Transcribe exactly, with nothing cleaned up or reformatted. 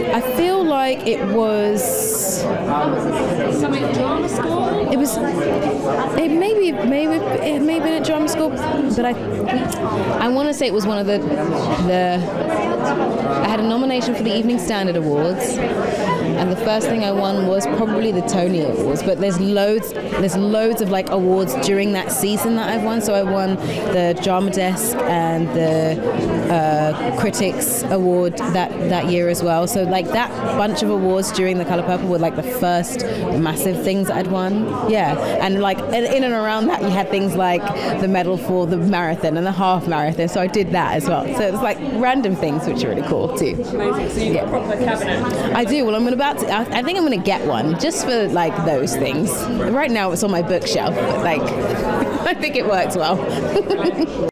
and I feel like it was. Drama school? It was. It maybe maybe it may have been at drama school, but I I want to say it was one of the the. I had a nomination for the Evening Standard Awards, and the first thing I won was probably the Tony Awards. But there's loads there's loads of like awards during that season that I've won. So I won the Drama Desk and the uh, Critics Award that that year as well. So like that bunch of awards during The Color Purple were like the first massive things I'd won. Yeah, and like in and around that you had things like the medal for the marathon and the half marathon. So I did that as well. So it's like random things which are really cool too. Amazing. So you got a proper cabinet. I do. Well, I'm about to. I think I'm going to get one just for like those things. Right now it's on my bookshelf, but like I think it works well.